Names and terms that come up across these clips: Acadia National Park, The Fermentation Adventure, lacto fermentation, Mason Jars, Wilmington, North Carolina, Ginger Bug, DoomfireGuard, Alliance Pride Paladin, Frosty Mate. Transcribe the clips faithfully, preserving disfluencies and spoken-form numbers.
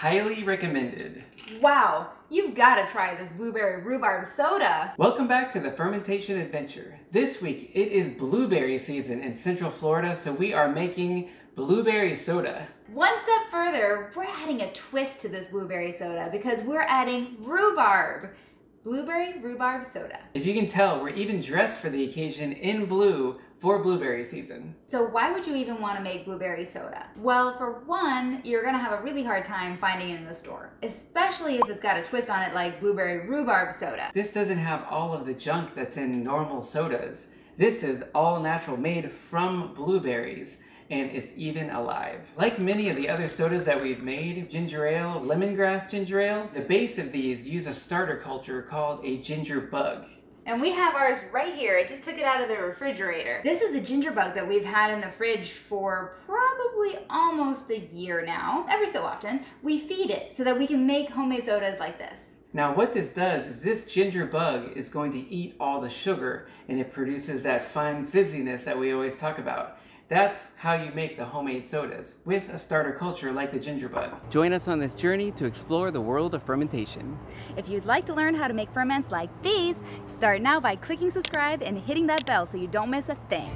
Highly recommended. Wow, you've got to try this blueberry rhubarb soda. Welcome back to the Fermentation Adventure. This week it is blueberry season in Central Florida, so we are making blueberry soda. One step further, we're adding a twist to this blueberry soda because we're adding rhubarb. Blueberry rhubarb soda. If you can tell, we're even dressed for the occasion in blue for blueberry season. So why would you even want to make blueberry soda? Well, for one, you're gonna have a really hard time finding it in the store, especially if it's got a twist on it like blueberry rhubarb soda. This doesn't have all of the junk that's in normal sodas. This is all natural, made from blueberries, and it's even alive. Like many of the other sodas that we've made, ginger ale, lemongrass ginger ale, the base of these use a starter culture called a ginger bug. And we have ours right here. I just took it out of the refrigerator. This is a ginger bug that we've had in the fridge for probably almost a year now. Every so often, we feed it so that we can make homemade sodas like this. Now what this does is this ginger bug is going to eat all the sugar, and it produces that fun fizziness that we always talk about. That's how you make the homemade sodas, with a starter culture like the ginger bug. Join us on this journey to explore the world of fermentation. If you'd like to learn how to make ferments like these, start now by clicking subscribe and hitting that bell so you don't miss a thing.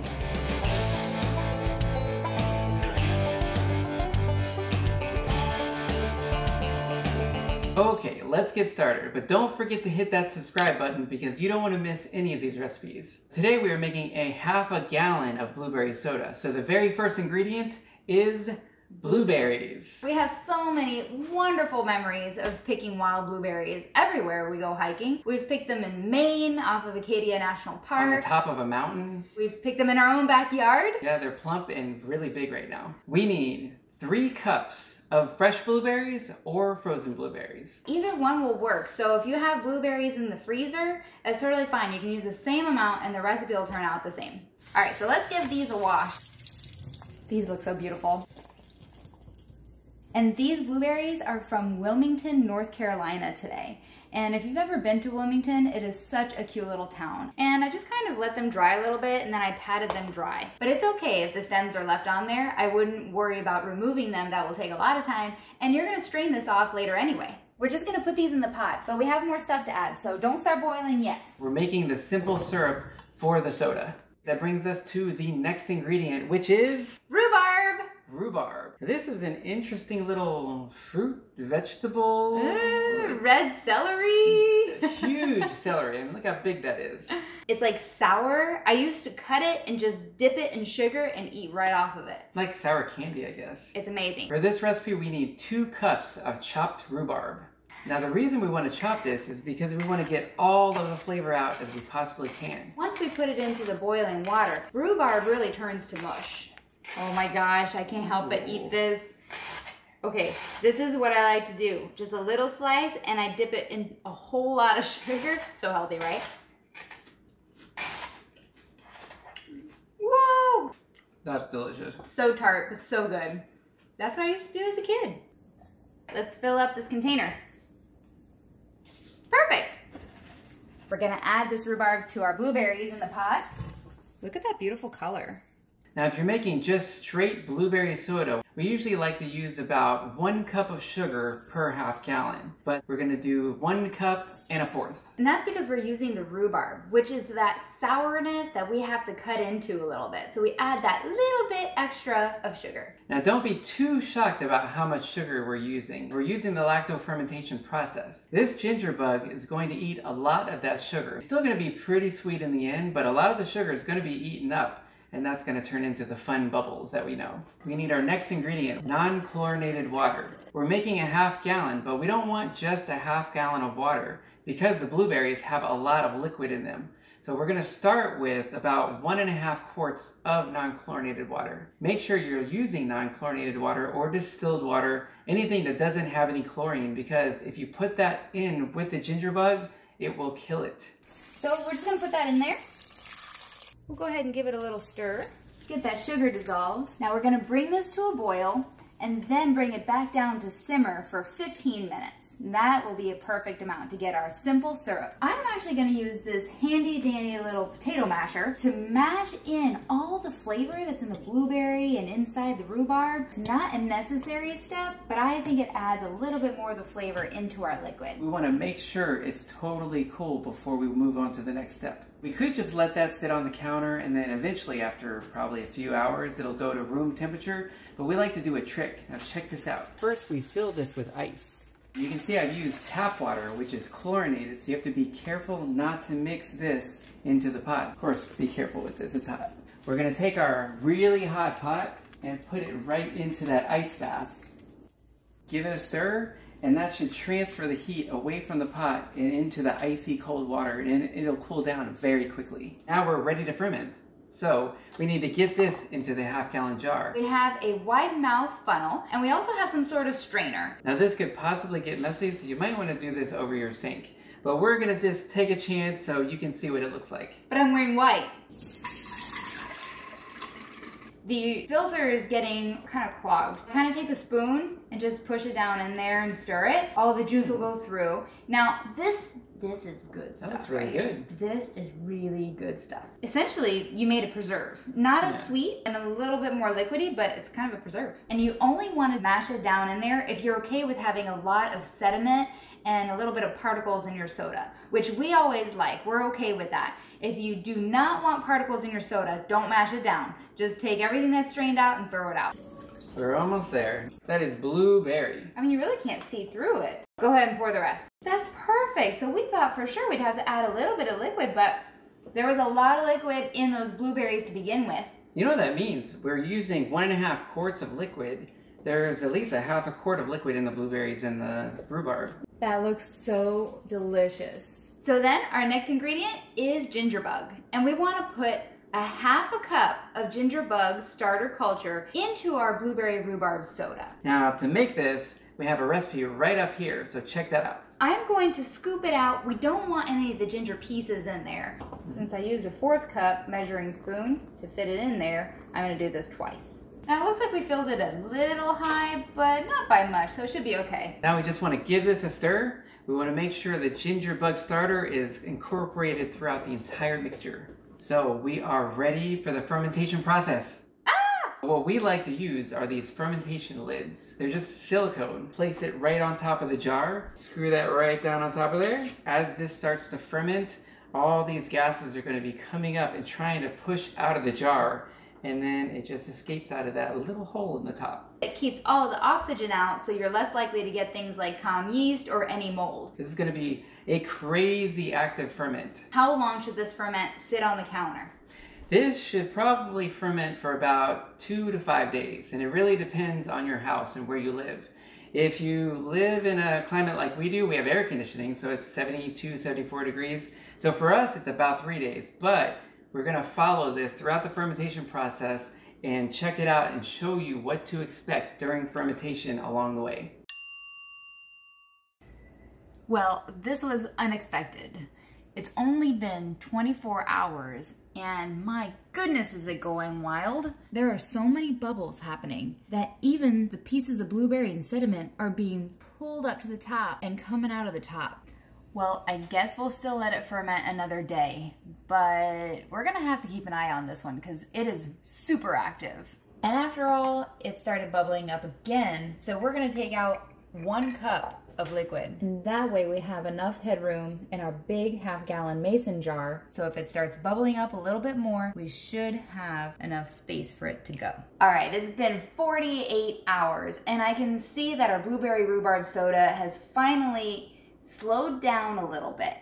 Okay, let's get started, but don't forget to hit that subscribe button because you don't want to miss any of these recipes. Today we are making a half a gallon of blueberry soda, so the very first ingredient is blueberries. We have so many wonderful memories of picking wild blueberries everywhere we go hiking. We've picked them in Maine, off of Acadia National Park. On the top of a mountain. We've picked them in our own backyard. Yeah, they're plump and really big right now. We need three cups of fresh blueberries or frozen blueberries. Either one will work. So if you have blueberries in the freezer, it's totally fine. You can use the same amount and the recipe will turn out the same. All right, so let's give these a wash. These look so beautiful. And these blueberries are from Wilmington, North Carolina today. And if you've ever been to Wilmington, it is such a cute little town. And I just kind of let them dry a little bit and then I patted them dry. But it's okay if the stems are left on there. I wouldn't worry about removing them. That will take a lot of time. And you're gonna strain this off later anyway. We're just gonna put these in the pot, but we have more stuff to add, so don't start boiling yet. We're making the simple syrup for the soda. That brings us to the next ingredient, which is rhubarb. Rhubarb. This is an interesting little fruit, vegetable. Ooh, red celery. Huge celery. I mean, look how big that is. It's like sour. I used to cut it and just dip it in sugar and eat right off of it. Like sour candy, I guess. It's amazing. For this recipe, we need two cups of chopped rhubarb. Now the reason we want to chop this is because we want to get all of the flavor out as we possibly can. Once we put it into the boiling water, rhubarb really turns to mush. Oh my gosh, I can't help but eat this. Okay, this is what I like to do. Just a little slice and I dip it in a whole lot of sugar. So healthy, right? Whoa! That's delicious. So tart, but so good. That's what I used to do as a kid. Let's fill up this container. Perfect. We're gonna add this rhubarb to our blueberries in the pot. Look at that beautiful color. Now, if you're making just straight blueberry soda, we usually like to use about one cup of sugar per half gallon, but we're gonna do one cup and a fourth. And that's because we're using the rhubarb, which is that sourness that we have to cut into a little bit. So we add that little bit extra of sugar. Now, don't be too shocked about how much sugar we're using. We're using the lacto fermentation process. This ginger bug is going to eat a lot of that sugar. It's still gonna be pretty sweet in the end, but a lot of the sugar is gonna be eaten up, and that's gonna turn into the fun bubbles that we know. We need our next ingredient, non-chlorinated water. We're making a half gallon, but we don't want just a half gallon of water because the blueberries have a lot of liquid in them. So we're gonna start with about one and a half quarts of non-chlorinated water. Make sure you're using non-chlorinated water or distilled water, anything that doesn't have any chlorine, because if you put that in with the ginger bug, it will kill it. So we're just gonna put that in there. We'll go ahead and give it a little stir. Get that sugar dissolved. Now we're gonna bring this to a boil and then bring it back down to simmer for fifteen minutes. And that will be a perfect amount to get our simple syrup. I'm actually going to use this handy dandy little potato masher to mash in all the flavor that's in the blueberry and inside the rhubarb. It's not a necessary step, but I think it adds a little bit more of the flavor into our liquid. We want to make sure it's totally cool before we move on to the next step. We could just let that sit on the counter, and then eventually after probably a few hours it'll go to room temperature, but we like to do a trick. Now check this out. First we fill this with ice. You can see I've used tap water, which is chlorinated, so you have to be careful not to mix this into the pot. Of course, be careful with this, it's hot. We're going to take our really hot pot and put it right into that ice bath. Give it a stir, and that should transfer the heat away from the pot and into the icy cold water, and it'll cool down very quickly. Now we're ready to ferment. So we need to get this into the half gallon jar. We have a wide mouth funnel, and we also have some sort of strainer. Now this could possibly get messy, so you might want to do this over your sink. But we're gonna just take a chance so you can see what it looks like. But I'm wearing white. The filter is getting kind of clogged. Kind of take the spoon and just push it down in there and stir it. All the juice will go through. Now this This is good stuff. That's really right? good. This is really good stuff. Essentially, you made a preserve. Not as yeah. sweet and a little bit more liquidy, but it's kind of a preserve. And you only want to mash it down in there if you're okay with having a lot of sediment and a little bit of particles in your soda, which we always like. We're okay with that. If you do not want particles in your soda, don't mash it down. Just take everything that's strained out and throw it out. We're almost there. That is blueberry. I mean, you really can't see through it. Go ahead and pour the rest. That's perfect. So we thought for sure we'd have to add a little bit of liquid, but there was a lot of liquid in those blueberries to begin with. You know what that means? We're using one and a half quarts of liquid. There's at least a half a quart of liquid in the blueberries and the rhubarb. That looks so delicious. So then our next ingredient is ginger bug, and we want to put a half a cup of ginger bug starter culture into our blueberry rhubarb soda. Now to make this, we have a recipe right up here, so check that out. I'm going to scoop it out. We don't want any of the ginger pieces in there. Since I used a fourth cup measuring spoon to fit it in there, I'm gonna do this twice. Now it looks like we filled it a little high, but not by much, so it should be okay. Now we just wanna give this a stir. We wanna make sure the ginger bug starter is incorporated throughout the entire mixture. So we are ready for the fermentation process. Ah! What we like to use are these fermentation lids. They're just silicone. Place it right on top of the jar. Screw that right down on top of there. As this starts to ferment, all these gases are going to be coming up and trying to push out of the jar. And then it just escapes out of that little hole in the top. It keeps all the oxygen out, so you're less likely to get things like common yeast or any mold. This is gonna be a crazy active ferment. How long should this ferment sit on the counter? This should probably ferment for about two to five days, and it really depends on your house and where you live. If you live in a climate like we do, we have air conditioning, so it's seventy-two, seventy-four degrees. So for us, it's about three days, but we're going to follow this throughout the fermentation process and check it out and show you what to expect during fermentation along the way. Well, this was unexpected. It's only been twenty-four hours, and my goodness is it going wild. There are so many bubbles happening that even the pieces of blueberry and sediment are being pulled up to the top and coming out of the top. Well, I guess we'll still let it ferment another day, but we're gonna have to keep an eye on this one because it is super active. And after all, it started bubbling up again, so we're gonna take out one cup of liquid. And that way we have enough headroom in our big half gallon mason jar, so if it starts bubbling up a little bit more, we should have enough space for it to go. All right, it's been forty-eight hours, and I can see that our blueberry rhubarb soda has finally slowed down a little bit.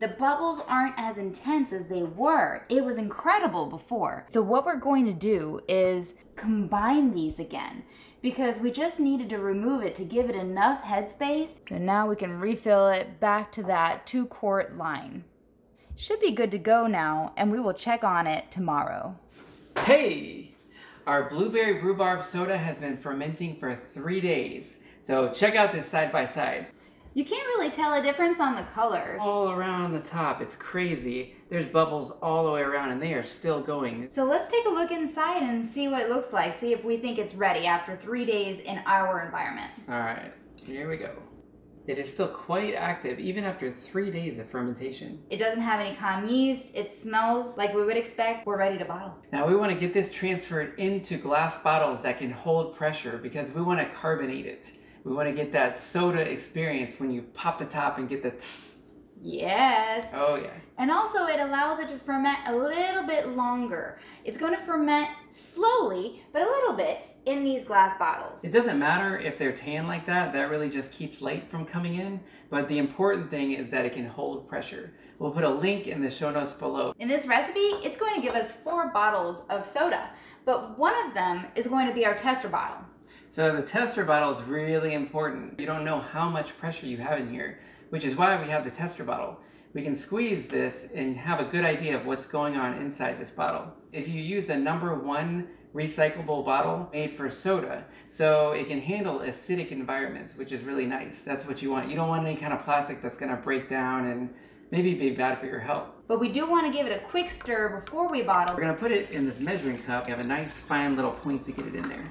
The bubbles aren't as intense as they were. It was incredible before. So what we're going to do is combine these again because we just needed to remove it to give it enough headspace. So now we can refill it back to that two quart line. Should be good to go now, and we will check on it tomorrow. Hey, our blueberry rhubarb soda has been fermenting for three days. So check out this side by side. You can't really tell a difference on the colors. All around the top, it's crazy. There's bubbles all the way around, and they are still going. So let's take a look inside and see what it looks like. See if we think it's ready after three days in our environment. All right, here we go. it is still quite active even after three days of fermentation. It doesn't have any common yeast. It smells like we would expect. We're ready to bottle. Now we want to get this transferred into glass bottles that can hold pressure because we want to carbonate it. We want to get that soda experience when you pop the top and get the tss. Yes. Oh yeah. And also it allows it to ferment a little bit longer. It's going to ferment slowly, but a little bit in these glass bottles. It doesn't matter if they're tan like that. That really just keeps light from coming in. But the important thing is that it can hold pressure. We'll put a link in the show notes below. In this recipe, it's going to give us four bottles of soda, but one of them is going to be our tester bottle. So the tester bottle is really important. You don't know how much pressure you have in here, which is why we have the tester bottle. We can squeeze this and have a good idea of what's going on inside this bottle. If you use a number one recyclable bottle made for soda, so it can handle acidic environments, which is really nice. That's what you want. You don't want any kind of plastic that's gonna break down and maybe be bad for your health. But we do wanna give it a quick stir before we bottle. We're gonna put it in this measuring cup. You have a nice fine little point to get it in there.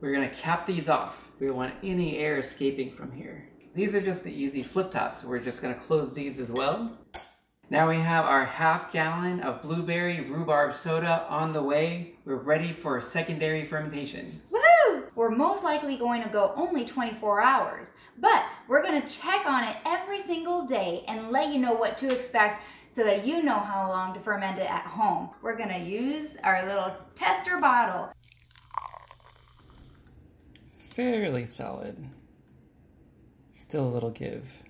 We're gonna cap these off. We don't want any air escaping from here. These are just the easy flip tops. We're just gonna close these as well. Now we have our half gallon of blueberry rhubarb soda on the way. We're ready for secondary fermentation. Woohoo! We're most likely going to go only twenty-four hours, but we're gonna check on it every single day and let you know what to expect so that you know how long to ferment it at home. We're gonna use our little tester bottle. Fairly solid. Still a little give.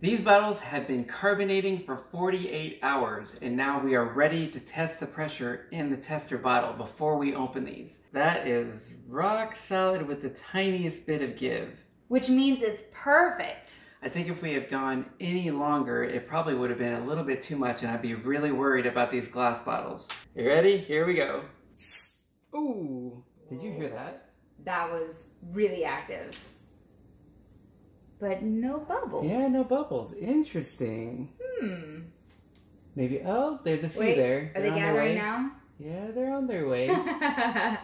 These bottles have been carbonating for forty-eight hours, and now we are ready to test the pressure in the tester bottle before we open these. That is rock solid with the tiniest bit of give. Which means it's perfect. I think if we had gone any longer, it probably would have been a little bit too much, and I'd be really worried about these glass bottles. You ready? Here we go. Ooh, did you hear that? That was really active, but no bubbles. Yeah, no bubbles. Interesting. Hmm. Maybe, oh, there's a few. Wait, there. Are they're they gathering now? Yeah, they're on their way. Huh,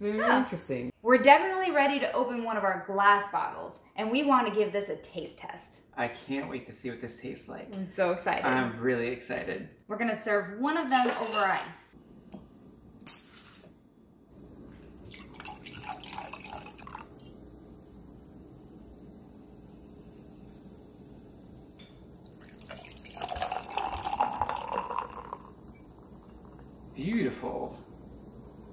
very huh. interesting. We're definitely ready to open one of our glass bottles, and we want to give this a taste test. I can't wait to see what this tastes like. I'm so excited. I'm really excited. We're going to serve one of them over ice. Beautiful.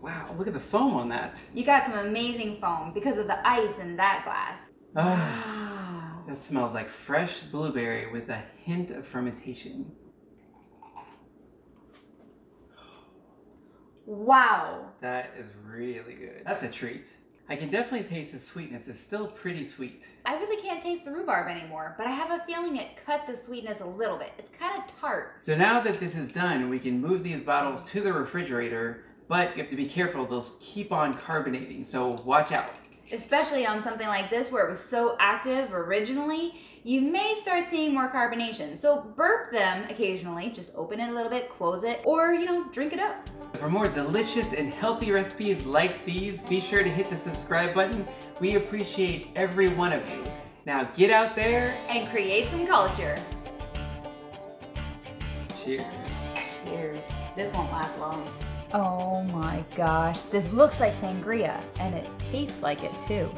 Wow, look at the foam on that. You got some amazing foam because of the ice in that glass. Ah, that smells like fresh blueberry with a hint of fermentation. Wow. That is really good. That's a treat. I can definitely taste the sweetness. It's still pretty sweet. I really can't taste the rhubarb anymore, but I have a feeling it cut the sweetness a little bit. It's kind of tart. So now that this is done, we can move these bottles to the refrigerator, but you have to be careful. They'll keep on carbonating, so watch out. Especially on something like this where it was so active originally, you may start seeing more carbonation. So burp them occasionally, just open it a little bit, close it, or you know, drink it up. For more delicious and healthy recipes like these, be sure to hit the subscribe button. We appreciate every one of you. Now get out there and create some culture. Cheers. Cheers. This won't last long. Oh my gosh, this looks like sangria, and it tastes like it too.